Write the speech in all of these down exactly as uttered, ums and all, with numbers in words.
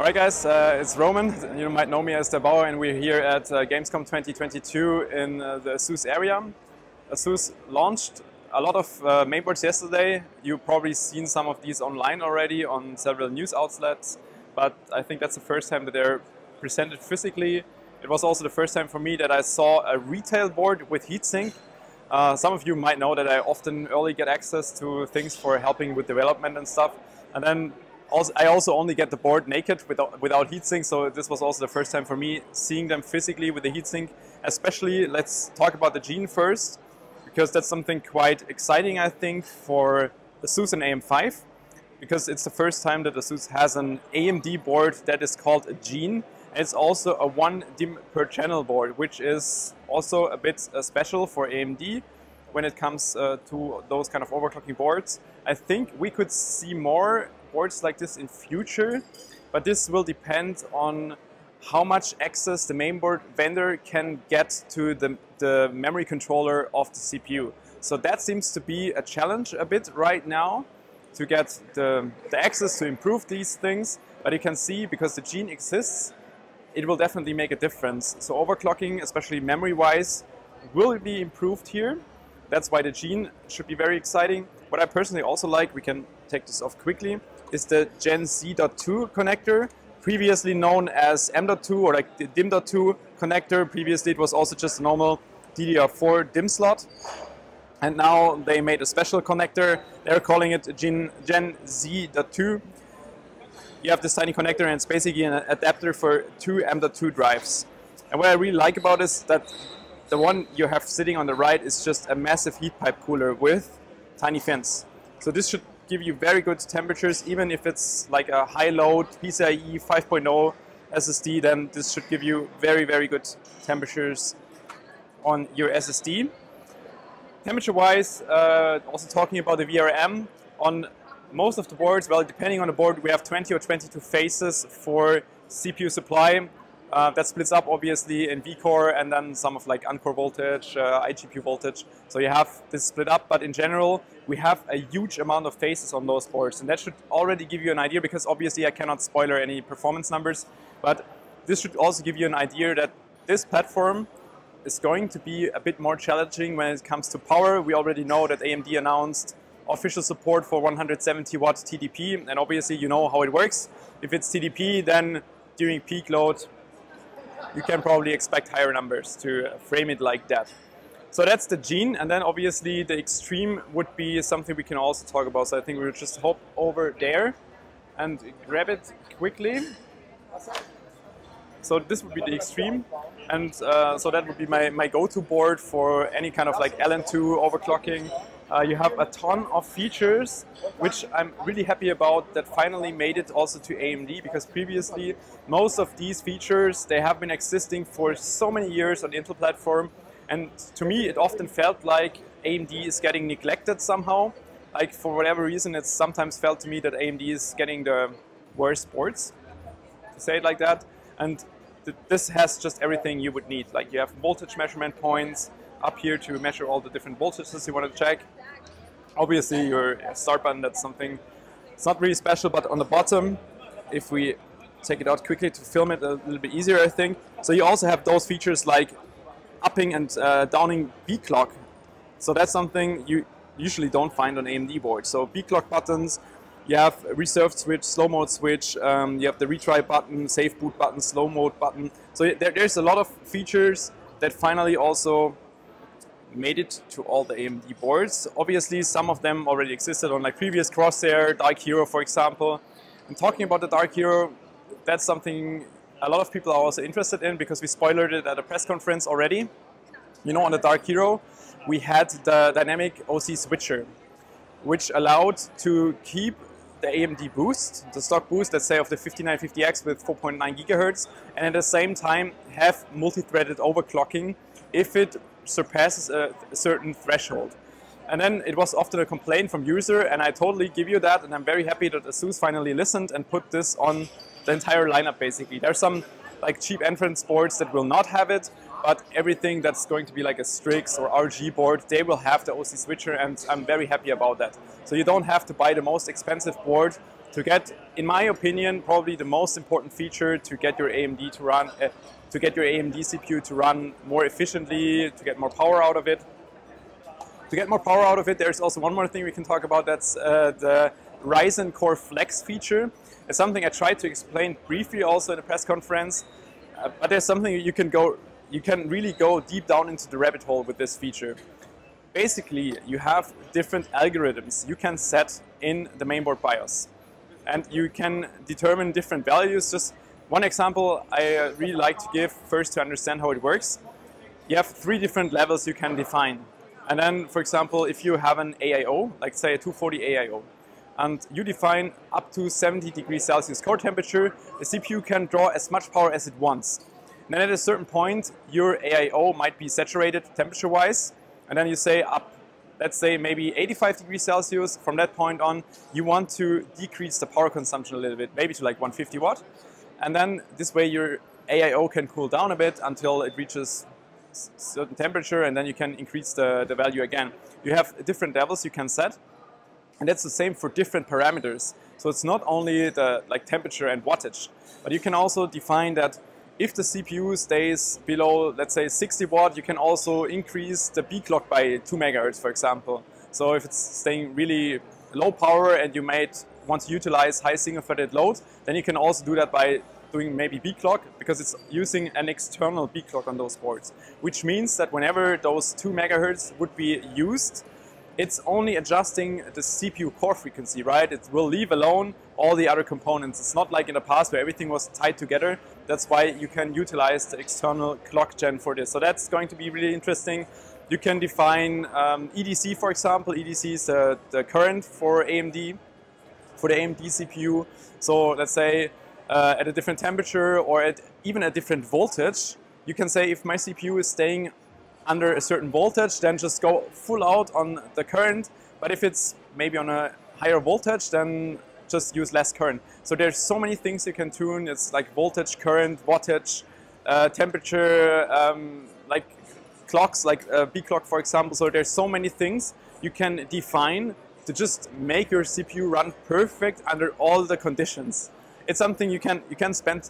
Alright guys, uh, it's Roman, you might know me as der eight auer, and we're here at uh, Gamescom twenty twenty-two in uh, the ASUS area. ASUS launched a lot of uh, mainboards yesterday. You've probably seen some of these online already on several news outlets, but I think that's the first time that they're presented physically. It was also the first time for me that I saw a retail board with heatsink. Uh, some of you might know that I often early get access to things for helping with development and stuff, and then Also, I also only get the board naked without, without heatsink, so this was also the first time for me seeing them physically with the heatsink. Especially, let's talk about the Gene first, because that's something quite exciting, I think, for ASUS and A M five, because it's the first time that ASUS has an A M D board that is called a Gene. It's also a one DIMM per channel board, which is also a bit uh, special for A M D when it comes uh, to those kind of overclocking boards. I think we could see more boards like this in future, but this will depend on how much access the mainboard vendor can get to the, the memory controller of the C P U. So that seems to be a challenge a bit right now to get the, the access to improve these things, but you can see because the Gene exists, it will definitely make a difference. So overclocking, especially memory-wise, will be improved here. That's why the Gene should be very exciting. What I personally also like, we can take this off quickly, is the Gen Z dot two connector, previously known as M dot two or like the DIMM dot two connector. Previously it was also just a normal D D R four DIMM slot. And now they made a special connector. They're calling it Gen, Gen Z dot two. You have this tiny connector and it's basically an adapter for two M dot two drives. And what I really like about this is that the one you have sitting on the right is just a massive heat pipe cooler with tiny fins. So this should give you very good temperatures, even if it's like a high load PCIe five point oh S S D, then this should give you very, very good temperatures on your S S D. Temperature-wise, uh, also talking about the V R M, on most of the boards, well, depending on the board, we have twenty or twenty-two phases for C P U supply. Uh, that splits up obviously in V core and then some of like uncore voltage, uh, I G P voltage. So you have this split up, but in general, we have a huge amount of phases on those boards. And that should already give you an idea, because obviously I cannot spoiler any performance numbers, but this should also give you an idea that this platform is going to be a bit more challenging when it comes to power. We already know that A M D announced official support for one hundred seventy watt T D P, and obviously you know how it works. If it's T D P, then during peak load, you can probably expect higher numbers to frame it like that. So that's the Gene, and then obviously the extreme would be something we can also talk about. So I think we'll just hop over there and grab it quickly. So this would be the extreme, and uh, so that would be my, my go-to board for any kind of like L N two overclocking. Uh, you have a ton of features, which I'm really happy about that finally made it also to A M D, because previously most of these features, they have been existing for so many years on the Intel platform, and to me it often felt like A M D is getting neglected somehow. Like for whatever reason, it's sometimes felt to me that A M D is getting the worst boards, to say it like that, and th this has just everything you would need. Like you have voltage measurement points up here to measure all the different voltages you want to check. Obviously your start button, that's something, it's not really special, but on the bottom, if we take it out quickly to film it a little bit easier, I think. So you also have those features like upping and uh, downing B-clock. So that's something you usually don't find on A M D boards. So B-clock buttons, you have reserved switch, slow mode switch, um, you have the retry button, safe boot button, slow mode button. So there, there's a lot of features that finally also made it to all the A M D boards. Obviously some of them already existed on like previous Crosshair, Dark Hero for example. And talking about the Dark Hero, that's something a lot of people are also interested in, because we spoiled it at a press conference already. You know, on the Dark Hero we had the dynamic O C switcher, which allowed to keep the A M D boost, the stock boost, let's say of the fifty-nine fifty X with four point nine gigahertz, and at the same time have multi-threaded overclocking if it surpasses a certain threshold. And then it was often a complaint from user, and I totally give you that, and I'm very happy that ASUS finally listened and put this on the entire lineup basically. There's some like cheap entrance boards that will not have it, but everything that's going to be like a Strix or R G board, they will have the O C switcher, and I'm very happy about that. So you don't have to buy the most expensive board to get, in my opinion, probably the most important feature to get your A M D to run, uh, to get your A M D C P U to run more efficiently, to get more power out of it. To get more power out of it, there's also one more thing we can talk about, that's uh, the Ryzen Core Flex feature. It's something I tried to explain briefly also in a press conference, uh, but there's something you can go, you can really go deep down into the rabbit hole with this feature. Basically, you have different algorithms you can set in the mainboard BIOS, and you can determine different values. Just one example I really like to give first to understand how it works. You have three different levels you can define. And then, for example, if you have an A I O, like say a two forty A I O, and you define up to seventy degrees Celsius core temperature, the C P U can draw as much power as it wants. And then at a certain point, your A I O might be saturated temperature-wise, and then you say up, let's say maybe eighty-five degrees Celsius, from that point on, you want to decrease the power consumption a little bit, maybe to like one hundred fifty watt. And then this way your A I O can cool down a bit until it reaches certain temperature, and then you can increase the, the value again. You have different levels you can set, and that's the same for different parameters. So it's not only the like temperature and wattage, but you can also define that if the C P U stays below, let's say sixty watt, you can also increase the B-clock by two megahertz, for example. So if it's staying really low power and you might want to utilize high single-threaded load, then you can also do that by doing maybe B-clock, because it's using an external B-clock on those boards, which means that whenever those two megahertz would be used, it's only adjusting the C P U core frequency, right? It will leave alone all the other components. It's not like in the past where everything was tied together. That's why you can utilize the external clock gen for this. So that's going to be really interesting. You can define um, E D C, for example. E D C is uh, the current for A M D, for the A M D C P U. So let's say Uh, at a different temperature or at even a different voltage, you can say if my C P U is staying under a certain voltage, then just go full out on the current. But if it's maybe on a higher voltage, then just use less current. So there's so many things you can tune. It's like voltage, current, wattage, uh, temperature, um, like clocks, like uh, B-clock, for example. So there's so many things you can define to just make your C P U run perfect under all the conditions. It's something you can you can spend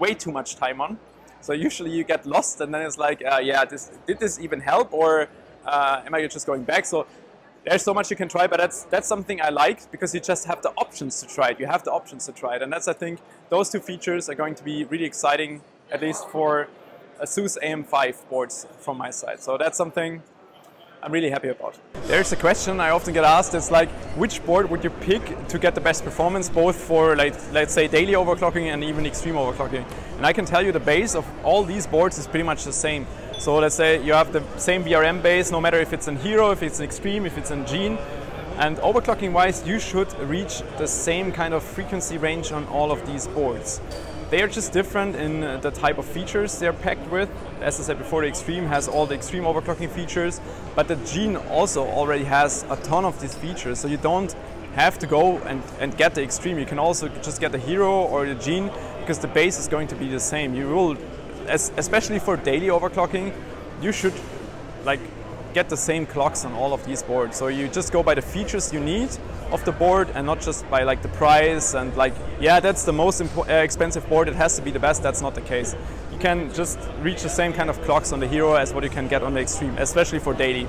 way too much time on, so usually you get lost, and then it's like, uh, yeah, this, did this even help, or uh, am I just going back? So there's so much you can try, but that's that's something I like, because you just have the options to try it. You have the options to try it, and that's, I think, those two features are going to be really exciting, at least for ASUS A M five boards from my side. So that's something I'm really happy about. There's a question I often get asked, it's like, which board would you pick to get the best performance, both for like, let's say daily overclocking and even extreme overclocking? And I can tell you the base of all these boards is pretty much the same. So let's say you have the same V R M base, no matter if it's in Hero, if it's in Extreme, if it's in Gene. And overclocking wise, you should reach the same kind of frequency range on all of these boards. They are just different in the type of features they're packed with. As I said before, the Extreme has all the extreme overclocking features, but the Gene also already has a ton of these features, so you don't have to go and, and get the Extreme. You can also just get the Hero or the Gene, because the base is going to be the same. You will, as, especially for daily overclocking, you should like get the same clocks on all of these boards. So you just go by the features you need of the board, and not just by like the price and like, yeah, that's the most uh, expensive board, it has to be the best. That's not the case. You can just reach the same kind of clocks on the Hero as what you can get on the Extreme, especially for daily.